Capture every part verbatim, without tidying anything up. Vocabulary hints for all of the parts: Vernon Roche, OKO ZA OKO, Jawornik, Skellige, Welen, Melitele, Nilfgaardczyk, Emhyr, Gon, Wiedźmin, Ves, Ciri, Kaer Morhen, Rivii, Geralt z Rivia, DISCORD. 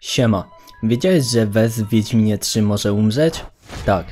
Siema, wiedziałeś, że Ves w Wiedźminie trzy może umrzeć? Tak.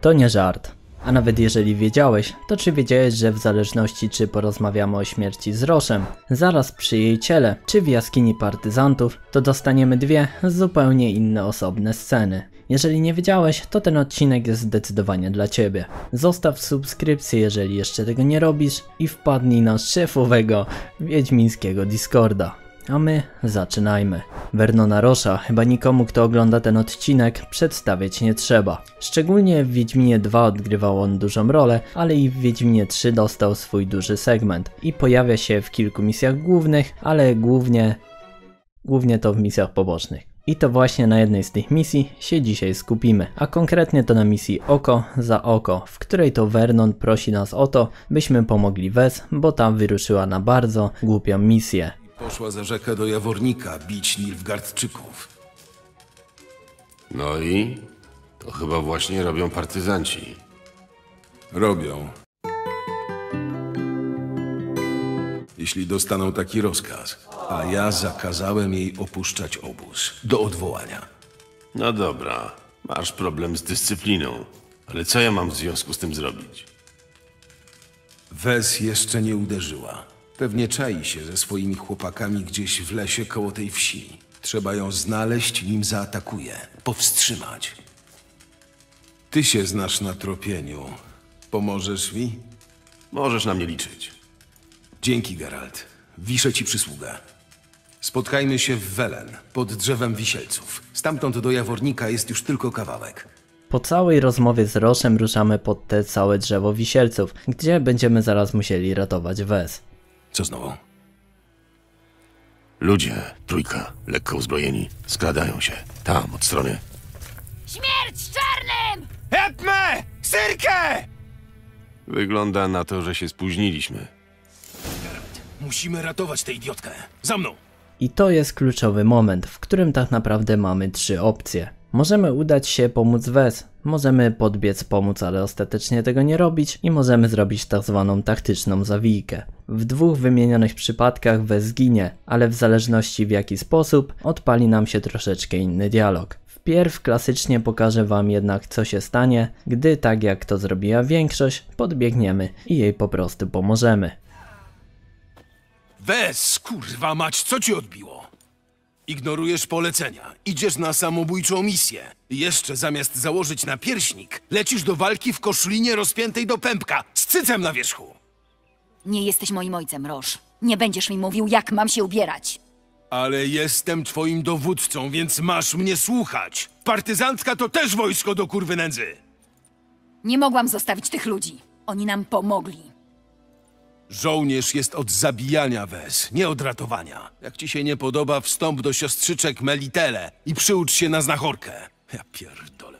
To nie żart. A nawet jeżeli wiedziałeś, to czy wiedziałeś, że w zależności czy porozmawiamy o śmierci z Roszem, zaraz przy jej ciele, czy w jaskini partyzantów, to dostaniemy dwie zupełnie inne osobne sceny. Jeżeli nie wiedziałeś, to ten odcinek jest zdecydowanie dla Ciebie. Zostaw subskrypcję, jeżeli jeszcze tego nie robisz, i wpadnij na szefowego wiedźmińskiego Discorda. A my zaczynajmy. Vernona Roche'a chyba nikomu, kto ogląda ten odcinek, przedstawiać nie trzeba. Szczególnie w Wiedźminie dwa odgrywał on dużą rolę, ale i w Wiedźminie trzy dostał swój duży segment. I pojawia się w kilku misjach głównych, ale głównie, głównie to w misjach pobocznych. I to właśnie na jednej z tych misji się dzisiaj skupimy, a konkretnie to na misji Oko za Oko, w której to Vernon prosi nas o to, byśmy pomogli Ves, bo ta wyruszyła na bardzo głupią misję. Poszła za rzekę do Jawornika bić Nilfgaardczyków. No i? To chyba właśnie robią partyzanci. Robią. Jeśli dostaną taki rozkaz. A ja zakazałem jej opuszczać obóz. Do odwołania. No dobra. Masz problem z dyscypliną. Ale co ja mam w związku z tym zrobić? Ves jeszcze nie uderzyła. Pewnie czai się ze swoimi chłopakami gdzieś w lesie koło tej wsi. Trzeba ją znaleźć, nim zaatakuje. Powstrzymać. Ty się znasz na tropieniu. Pomożesz mi? Możesz na mnie liczyć. Dzięki, Geralt. Wiszę ci przysługę. Spotkajmy się w Welen, pod drzewem wisielców. Stamtąd do Jawornika jest już tylko kawałek. Po całej rozmowie z Rochem ruszamy pod te całe drzewo wisielców, gdzie będziemy zaraz musieli ratować Ves. Co znowu? Ludzie, trójka, lekko uzbrojeni, skradają się. Tam, od strony. Śmierć czarnym! Hepme! Syrkę! Wygląda na to, że się spóźniliśmy. Musimy ratować tę idiotkę. Za mną! I to jest kluczowy moment, w którym tak naprawdę mamy trzy opcje. Możemy udać się pomóc Ves, możemy podbiec pomóc, ale ostatecznie tego nie robić i możemy zrobić tak zwaną taktyczną zawijkę. W dwóch wymienionych przypadkach Ves zginie, ale w zależności w jaki sposób odpali nam się troszeczkę inny dialog. Wpierw klasycznie pokażę wam jednak co się stanie, gdy tak jak to zrobiła większość, podbiegniemy i jej po prostu pomożemy. Ves, kurwa mać, co ci odbiło? Ignorujesz polecenia, idziesz na samobójczą misję. Jeszcze zamiast założyć napierśnik, lecisz do walki w koszulinie rozpiętej do pępka, z cycem na wierzchu. Nie jesteś moim ojcem, Roche. Nie będziesz mi mówił, jak mam się ubierać. Ale jestem twoim dowódcą, więc masz mnie słuchać. Partyzantka to też wojsko do kurwy nędzy. Nie mogłam zostawić tych ludzi. Oni nam pomogli. Żołnierz jest od zabijania Ves, nie od ratowania. Jak ci się nie podoba, wstąp do siostrzyczek Melitele i przyucz się na znachorkę. Ja pierdolę.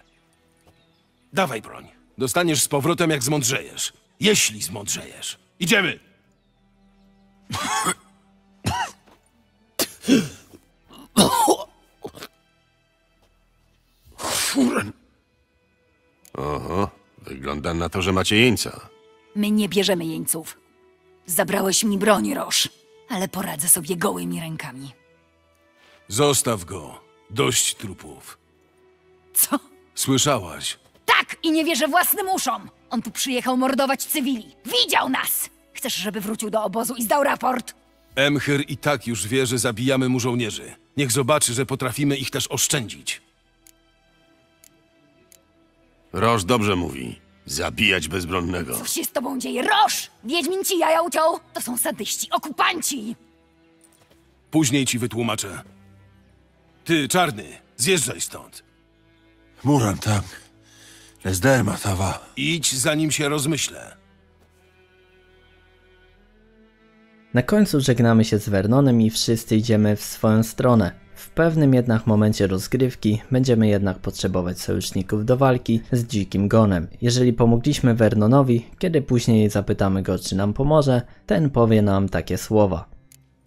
Dawaj broń. Dostaniesz z powrotem, jak zmądrzejesz. Jeśli zmądrzejesz. Idziemy! Oho, wygląda na to, że macie jeńca. My nie bierzemy jeńców. Zabrałeś mi broń, Roche, ale poradzę sobie gołymi rękami. Zostaw go. Dość trupów. Co? Słyszałaś? Tak, i nie wierzę własnym uszom. On tu przyjechał mordować cywili. Widział nas! Chcesz, żeby wrócił do obozu i zdał raport? Emhyr i tak już wie, że zabijamy mu żołnierzy. Niech zobaczy, że potrafimy ich też oszczędzić. Roche dobrze mówi. Zabijać bezbronnego. Co się z tobą dzieje? Roche! Wiedźmin ci jaja uciął! To są sadyści, okupanci! Później ci wytłumaczę. Ty, czarny, zjeżdżaj stąd. Muram, tak. Lezderma, tawa. Idź, zanim się rozmyślę. Na końcu żegnamy się z Vernonem i wszyscy idziemy w swoją stronę. W pewnym jednak momencie rozgrywki będziemy jednak potrzebować sojuszników do walki z dzikim Gonem. Jeżeli pomogliśmy Vernonowi, kiedy później zapytamy go, czy nam pomoże, ten powie nam takie słowa.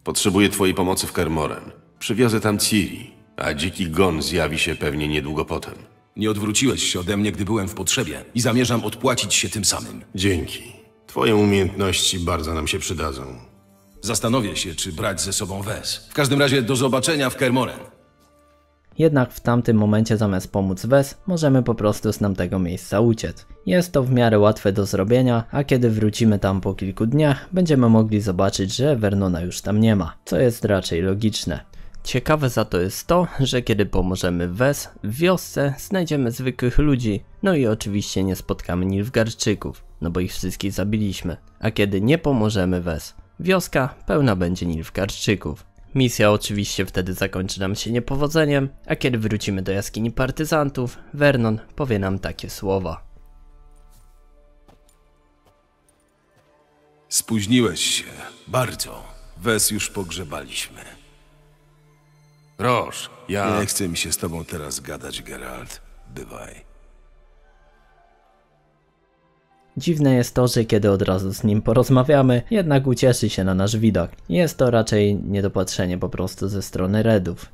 Potrzebuję twojej pomocy w Kaer Morhen. Przywiozę tam Ciri, a dziki Gon zjawi się pewnie niedługo potem. Nie odwróciłeś się ode mnie, gdy byłem w potrzebie i zamierzam odpłacić się tym samym. Dzięki. Twoje umiejętności bardzo nam się przydadzą. Zastanowię się, czy brać ze sobą Ves. W każdym razie do zobaczenia w Kaer Morhen. jednak w tamtym momencie zamiast pomóc Ves, możemy po prostu z tamtego miejsca uciec. Jest to w miarę łatwe do zrobienia, a kiedy wrócimy tam po kilku dniach, będziemy mogli zobaczyć, że Vernona już tam nie ma, co jest raczej logiczne. Ciekawe za to jest to, że kiedy pomożemy Ves, w wiosce znajdziemy zwykłych ludzi, no i oczywiście nie spotkamy Nilfgaardczyków, no bo ich wszystkich zabiliśmy. A kiedy nie pomożemy Ves, wioska pełna będzie Nilfgaardczyków. Misja oczywiście wtedy zakończy nam się niepowodzeniem, a kiedy wrócimy do jaskini partyzantów, Vernon powie nam takie słowa. Spóźniłeś się, bardzo. Ves już pogrzebaliśmy. Roche, ja... Nie chcę mi się z tobą teraz gadać, Geralt. Bywaj. Dziwne jest to, że kiedy od razu z nim porozmawiamy, jednak ucieszy się na nasz widok. Jest to raczej niedopatrzenie po prostu ze strony Redów.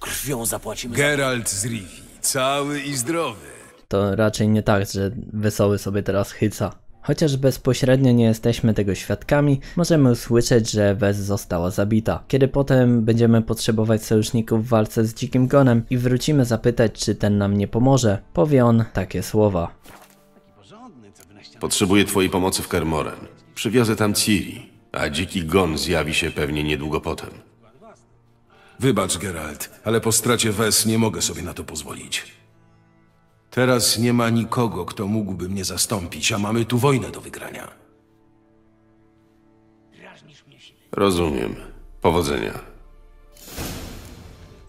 Krwią zapłacimy. Geralt z Rivii, cały i zdrowy. To raczej nie tak, że Wesoły sobie teraz chyca. Chociaż bezpośrednio nie jesteśmy tego świadkami, możemy usłyszeć, że Ves została zabita. Kiedy potem będziemy potrzebować sojuszników w walce z dzikim Gonem i wrócimy zapytać, czy ten nam nie pomoże, powie on takie słowa. Potrzebuję twojej pomocy w Kaer Morhen. Przywiozę tam Ciri, a dziki Gon zjawi się pewnie niedługo potem. Wybacz, Geralt, ale po stracie Ves nie mogę sobie na to pozwolić. Teraz nie ma nikogo, kto mógłby mnie zastąpić, a mamy tu wojnę do wygrania. Rozumiem. Powodzenia.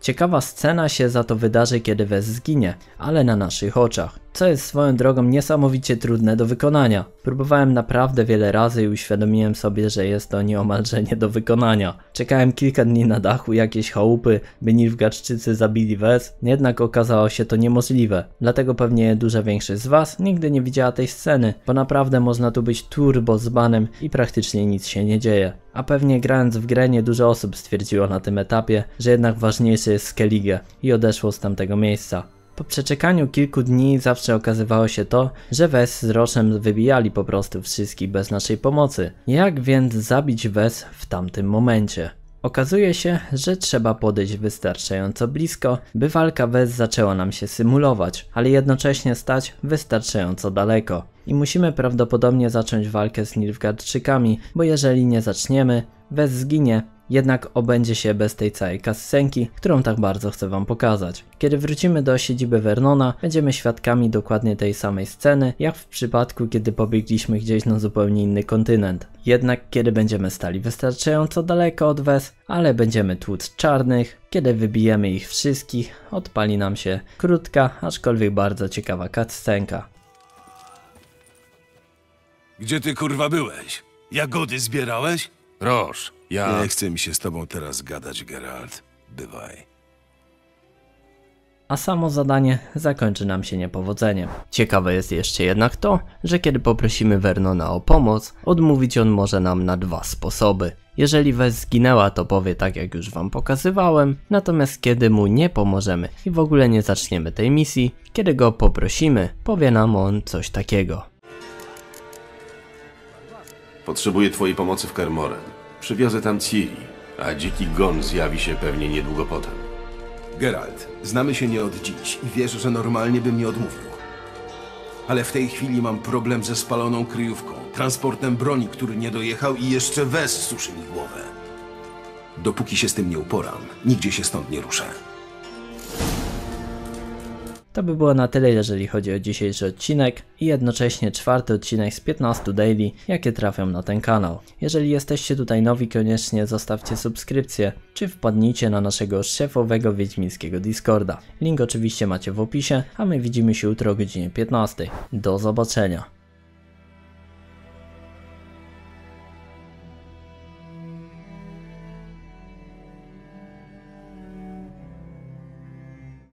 Ciekawa scena się za to wydarzy, kiedy Ves zginie, ale na naszych oczach. Co jest swoją drogą niesamowicie trudne do wykonania. Próbowałem naprawdę wiele razy i uświadomiłem sobie, że jest to nieomalże nie do wykonania. Czekałem kilka dni na dachu jakiejś chałupy, by Nilfgaardczycy zabili Ves, jednak okazało się to niemożliwe. Dlatego pewnie duża większość z was nigdy nie widziała tej sceny, bo naprawdę można tu być turbo zbanem i praktycznie nic się nie dzieje. A pewnie grając w grę nie dużo osób stwierdziło na tym etapie, że jednak ważniejsze jest Skellige i odeszło z tamtego miejsca. Po przeczekaniu kilku dni zawsze okazywało się to, że Ves z Roszem wybijali po prostu wszystkich bez naszej pomocy. Jak więc zabić Ves w tamtym momencie? Okazuje się, że trzeba podejść wystarczająco blisko, by walka Ves zaczęła nam się symulować, ale jednocześnie stać wystarczająco daleko. I musimy prawdopodobnie zacząć walkę z Nilfgaardczykami, bo jeżeli nie zaczniemy, Ves zginie. Jednak obędzie się bez tej całej kascenki, którą tak bardzo chcę wam pokazać. Kiedy wrócimy do siedziby Vernona, będziemy świadkami dokładnie tej samej sceny, jak w przypadku, kiedy pobiegliśmy gdzieś na zupełnie inny kontynent. Jednak kiedy będziemy stali wystarczająco daleko od Ves, ale będziemy tłuc czarnych, kiedy wybijemy ich wszystkich, odpali nam się krótka, aczkolwiek bardzo ciekawa kascenka. Gdzie ty kurwa byłeś? Jagody zbierałeś? Roche. Ja... Nie chcę mi się z tobą teraz gadać, Geralt. Bywaj. A samo zadanie zakończy nam się niepowodzeniem. Ciekawe jest jeszcze jednak to, że kiedy poprosimy Vernona o pomoc, odmówić on może nam na dwa sposoby. Jeżeli Ves zginęła, to powie tak, jak już wam pokazywałem, natomiast kiedy mu nie pomożemy i w ogóle nie zaczniemy tej misji, kiedy go poprosimy, powie nam on coś takiego. Potrzebuję twojej pomocy w Kaer Morhen. Przywiozę tam Ciri, a dziki Gon zjawi się pewnie niedługo potem. Geralt, znamy się nie od dziś i wiesz, że normalnie bym nie odmówił. Ale w tej chwili mam problem ze spaloną kryjówką, transportem broni, który nie dojechał i jeszcze Ves suszy mi głowę. Dopóki się z tym nie uporam, nigdzie się stąd nie ruszę. To by było na tyle, jeżeli chodzi o dzisiejszy odcinek i jednocześnie czwarty odcinek z piętnastu daily, jakie trafią na ten kanał. Jeżeli jesteście tutaj nowi, koniecznie zostawcie subskrypcję, czy wpadnijcie na naszego szefowego wiedźmińskiego Discorda. Link oczywiście macie w opisie, a my widzimy się jutro o godzinie piętnastej. Do zobaczenia.